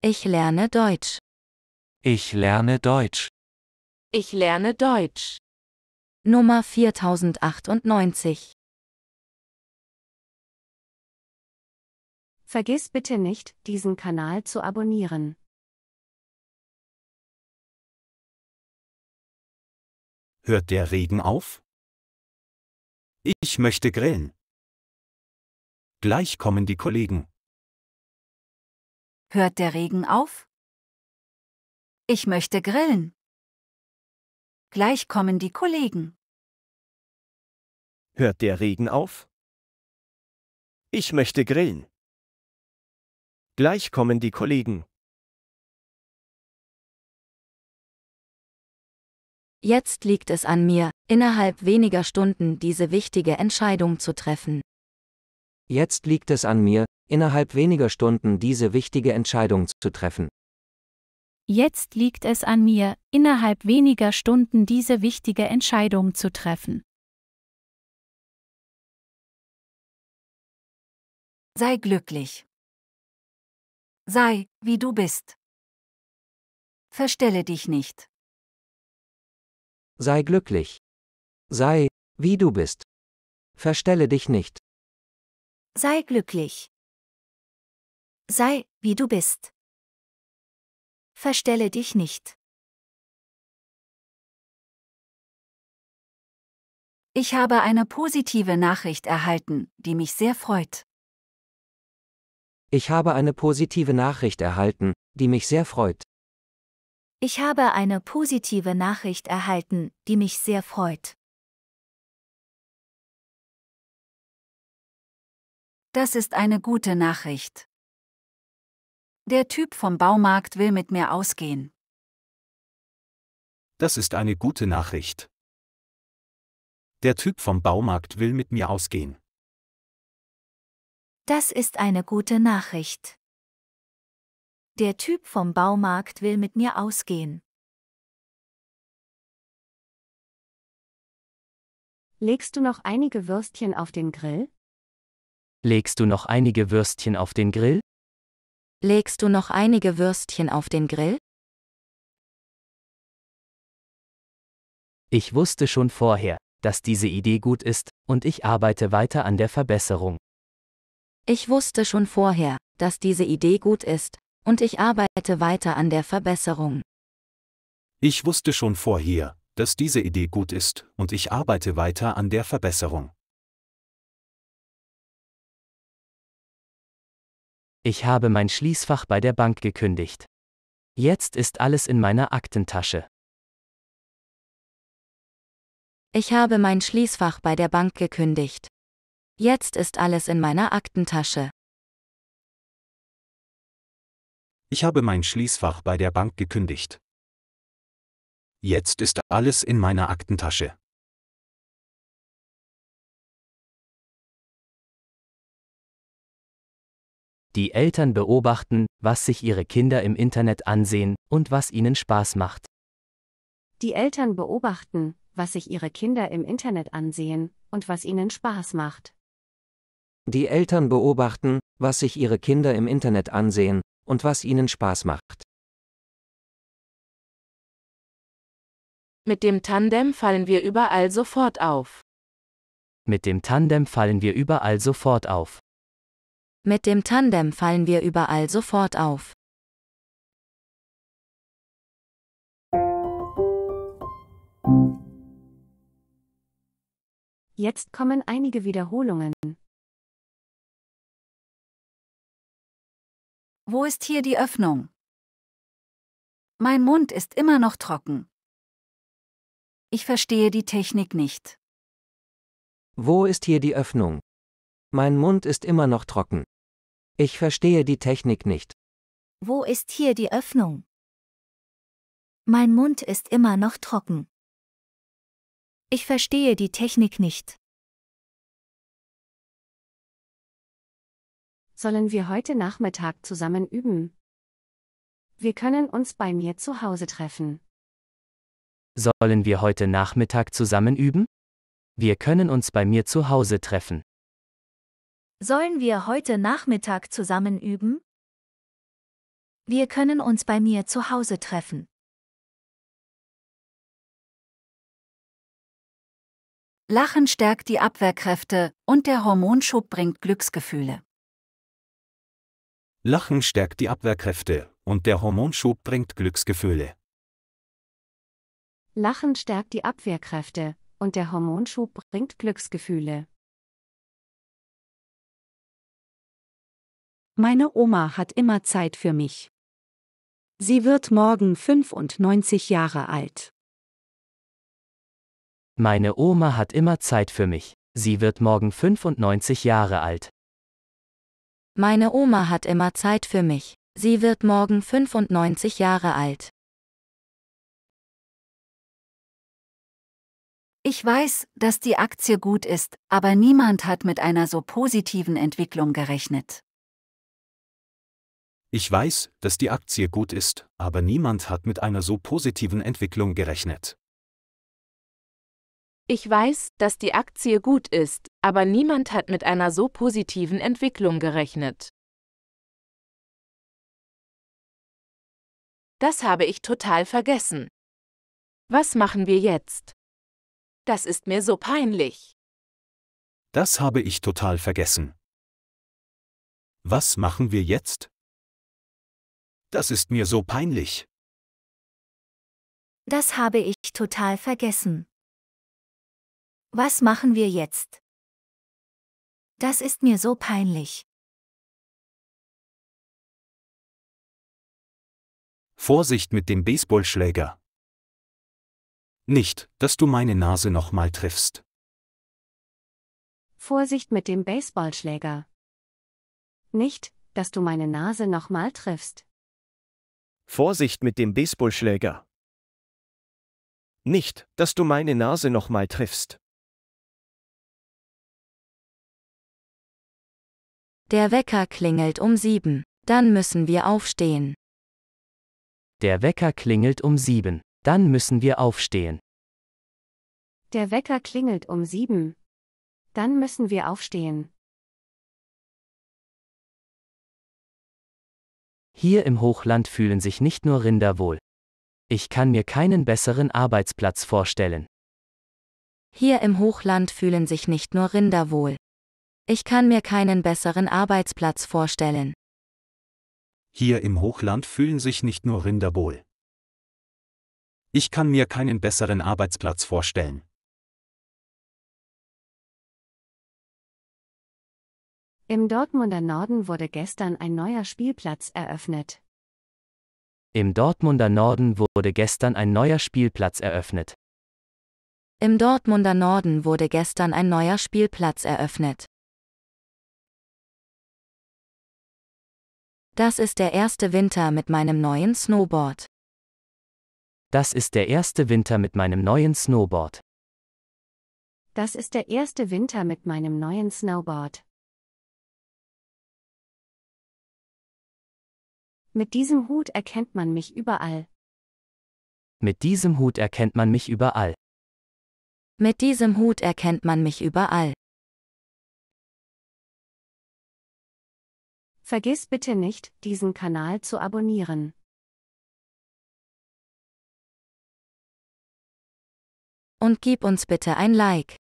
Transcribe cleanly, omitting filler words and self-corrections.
Ich lerne Deutsch. Ich lerne Deutsch. Ich lerne Deutsch. Nummer 4098. Vergiss bitte nicht, diesen Kanal zu abonnieren. Hört der Regen auf? Ich möchte grillen. Gleich kommen die Kollegen. Hört der Regen auf? Ich möchte grillen. Gleich kommen die Kollegen. Hört der Regen auf? Ich möchte grillen. Gleich kommen die Kollegen. Jetzt liegt es an mir, innerhalb weniger Stunden diese wichtige Entscheidung zu treffen. Jetzt liegt es an mir, innerhalb weniger Stunden diese wichtige Entscheidung zu treffen. Jetzt liegt es an mir, innerhalb weniger Stunden diese wichtige Entscheidung zu treffen. Sei glücklich. Sei, wie du bist. Verstelle dich nicht. Sei glücklich. Sei, wie du bist. Verstelle dich nicht. Sei glücklich. Sei, wie du bist. Verstelle dich nicht. Ich habe eine positive Nachricht erhalten, die mich sehr freut. Ich habe eine positive Nachricht erhalten, die mich sehr freut. Ich habe eine positive Nachricht erhalten, die mich sehr freut. Das ist eine gute Nachricht. Der Typ vom Baumarkt will mit mir ausgehen. Das ist eine gute Nachricht. Der Typ vom Baumarkt will mit mir ausgehen. Das ist eine gute Nachricht. Der Typ vom Baumarkt will mit mir ausgehen. Legst du noch einige Würstchen auf den Grill? Legst du noch einige Würstchen auf den Grill? Legst du noch einige Würstchen auf den Grill? Ich wusste schon vorher, dass diese Idee gut ist, und ich arbeite weiter an der Verbesserung. Ich wusste schon vorher, dass diese Idee gut ist. Und ich arbeite weiter an der Verbesserung. Ich wusste schon vorher, dass diese Idee gut ist, und ich arbeite weiter an der Verbesserung. Ich habe mein Schließfach bei der Bank gekündigt. Jetzt ist alles in meiner Aktentasche. Ich habe mein Schließfach bei der Bank gekündigt. Jetzt ist alles in meiner Aktentasche. Ich habe mein Schließfach bei der Bank gekündigt. Jetzt ist alles in meiner Aktentasche. Die Eltern beobachten, was sich ihre Kinder im Internet ansehen und was ihnen Spaß macht. Die Eltern beobachten, was sich ihre Kinder im Internet ansehen und was ihnen Spaß macht. Die Eltern beobachten, was sich ihre Kinder im Internet ansehen und was ihnen Spaß macht. Mit dem Tandem fallen wir überall sofort auf. Mit dem Tandem fallen wir überall sofort auf. Mit dem Tandem fallen wir überall sofort auf. Jetzt kommen einige Wiederholungen. Wo ist hier die Öffnung? Mein Mund ist immer noch trocken. Ich verstehe die Technik nicht. Wo ist hier die Öffnung? Mein Mund ist immer noch trocken. Ich verstehe die Technik nicht. Wo ist hier die Öffnung? Mein Mund ist immer noch trocken. Ich verstehe die Technik nicht. Sollen wir heute Nachmittag zusammen üben? Wir können uns bei mir zu Hause treffen. Sollen wir heute Nachmittag zusammen üben? Wir können uns bei mir zu Hause treffen. Sollen wir heute Nachmittag zusammen üben? Wir können uns bei mir zu Hause treffen. Lachen stärkt die Abwehrkräfte und der Hormonschub bringt Glücksgefühle. Lachen stärkt die Abwehrkräfte und der Hormonschub bringt Glücksgefühle. Lachen stärkt die Abwehrkräfte und der Hormonschub bringt Glücksgefühle. Meine Oma hat immer Zeit für mich. Sie wird morgen 95 Jahre alt. Meine Oma hat immer Zeit für mich. Sie wird morgen 95 Jahre alt. Meine Oma hat immer Zeit für mich. Sie wird morgen 95 Jahre alt. Ich weiß, dass die Aktie gut ist, aber niemand hat mit einer so positiven Entwicklung gerechnet. Ich weiß, dass die Aktie gut ist, aber niemand hat mit einer so positiven Entwicklung gerechnet. Ich weiß, dass die Aktie gut ist, aber niemand hat mit einer so positiven Entwicklung gerechnet. Das habe ich total vergessen. Was machen wir jetzt? Das ist mir so peinlich. Das habe ich total vergessen. Was machen wir jetzt? Das ist mir so peinlich. Das habe ich total vergessen. Was machen wir jetzt? Das ist mir so peinlich. Vorsicht mit dem Baseballschläger. Nicht, dass du meine Nase nochmal triffst. Vorsicht mit dem Baseballschläger. Nicht, dass du meine Nase nochmal triffst. Vorsicht mit dem Baseballschläger. Nicht, dass du meine Nase nochmal triffst. Der Wecker klingelt um 7, dann müssen wir aufstehen. Der Wecker klingelt um 7, dann müssen wir aufstehen. Der Wecker klingelt um 7, dann müssen wir aufstehen. Hier im Hochland fühlen sich nicht nur Rinder wohl. Ich kann mir keinen besseren Arbeitsplatz vorstellen. Hier im Hochland fühlen sich nicht nur Rinder wohl. Ich kann mir keinen besseren Arbeitsplatz vorstellen. Hier im Hochland fühlen sich nicht nur Rinder wohl. Ich kann mir keinen besseren Arbeitsplatz vorstellen. Im Dortmunder Norden wurde gestern ein neuer Spielplatz eröffnet. Im Dortmunder Norden wurde gestern ein neuer Spielplatz eröffnet. Im Dortmunder Norden wurde gestern ein neuer Spielplatz eröffnet. Das ist der erste Winter mit meinem neuen Snowboard. Das ist der erste Winter mit meinem neuen Snowboard. Das ist der erste Winter mit meinem neuen Snowboard. Mit diesem Hut erkennt man mich überall. Mit diesem Hut erkennt man mich überall. Mit diesem Hut erkennt man mich überall. Vergiss bitte nicht, diesen Kanal zu abonnieren. Und gib uns bitte ein Like.